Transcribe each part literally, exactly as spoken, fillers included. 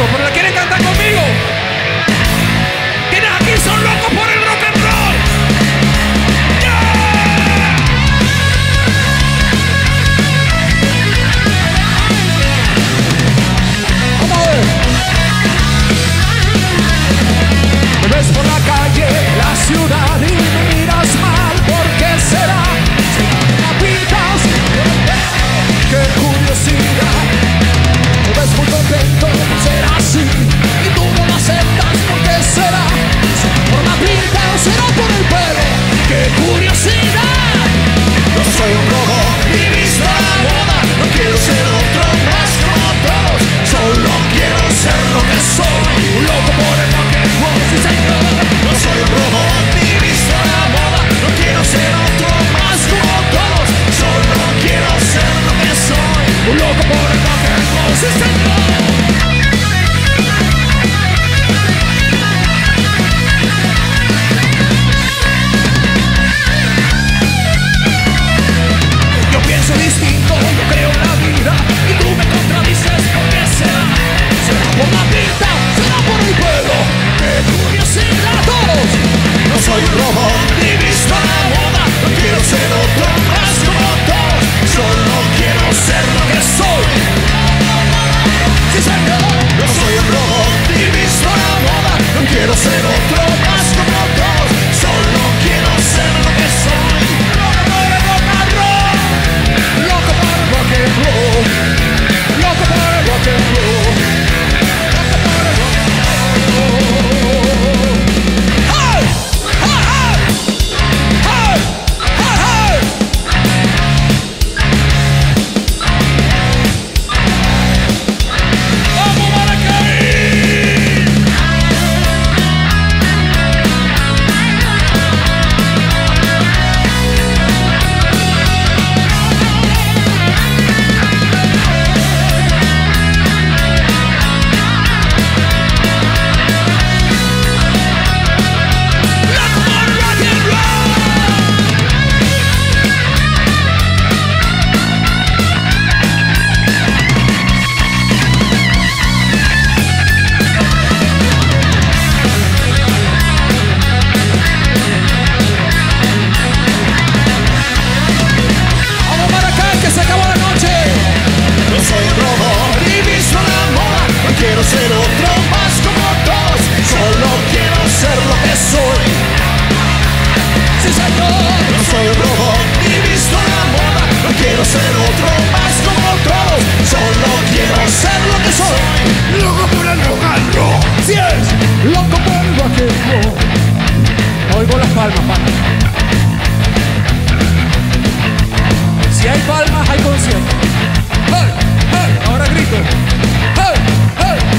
locos, pero la quieren cantar conmigo. Quienes aquí son locos por el rock and roll. ¡Yeah! Vamos a ver. Me ves por la calle, la ciudad y me miras mal, ¿por qué será? Si la pintas, qué curiosidad. Me ves muy contento, será así, y tú no lo aceptas, ¿por qué será? ¿Será por la pinta o será por el pelo? ¡Qué curiosidad! No soy un robot, ni visto a la moda, no quiero ser otro más como todos, solo quiero ser lo que soy, un loco por el rock and roll, sí señor. No soy un robot, ni visto a la moda, no quiero ser otro más como todos, solo quiero ser lo que soy, un loco por el rock and roll. Sí, señor. Yo pienso distinto, yo creo en la vida, y tú me contradices, ¿por qué será? ¿Será por la pinta? ¿Será por el pueblo? ¡Qué curiosidad a todos! No soy un robot, ni visto a la moda, no quiero ser otro más como todos, solo quiero ser lo que soy. Sí, señor. No soy un robot, ni visto a la moda, no quiero ser otro más como todos, solo quiero ser lo que soy. Loco por el rock and roll, loco por el rock and roll, loco por el rock and roll, loco por el rock and roll. ¡Hey! ¡Hey! ¡Hey!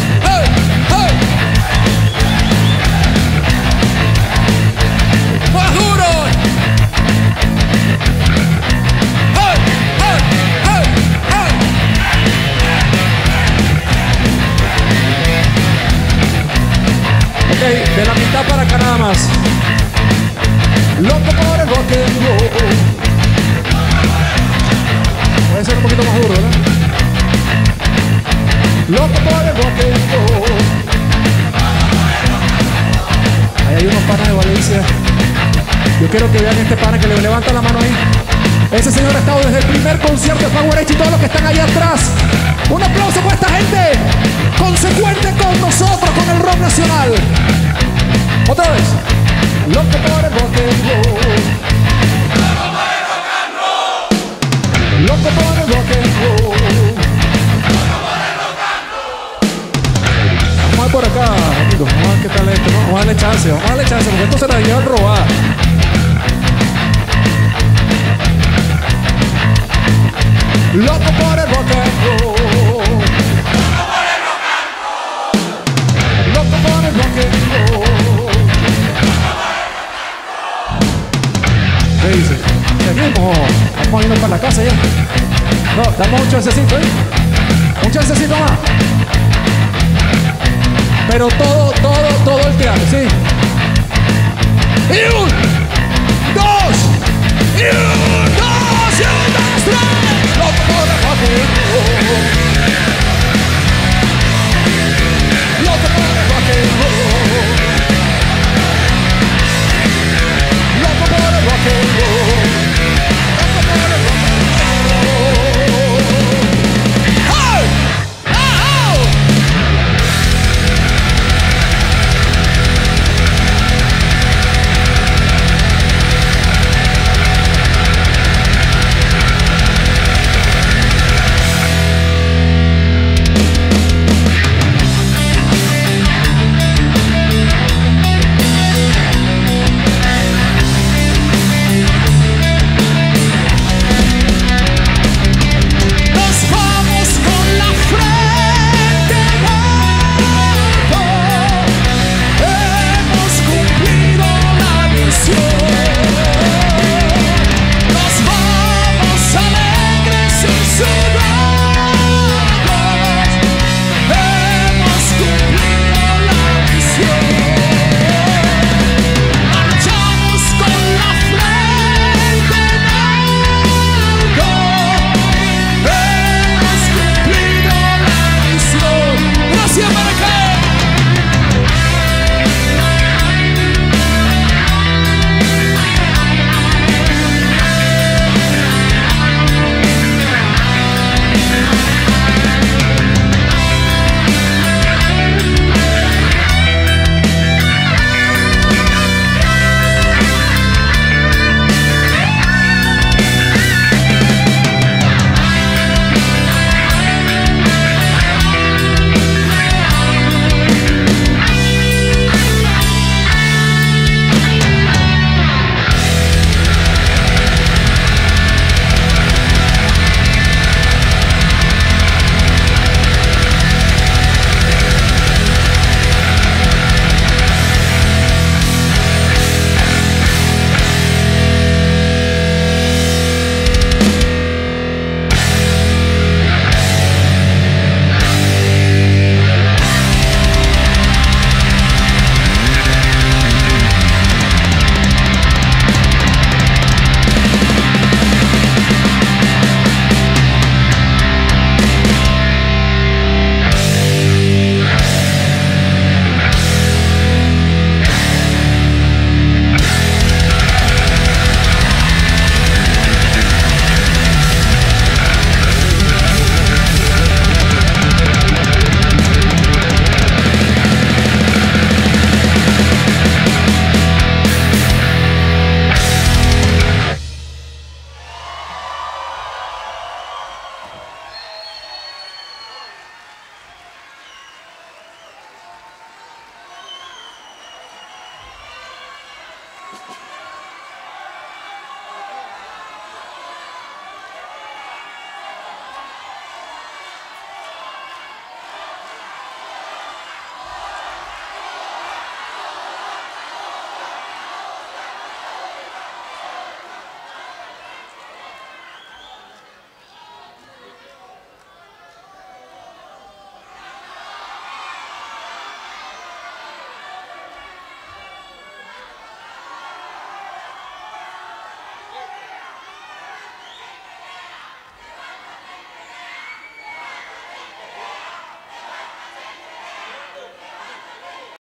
¡Hey! ¡Hey! You!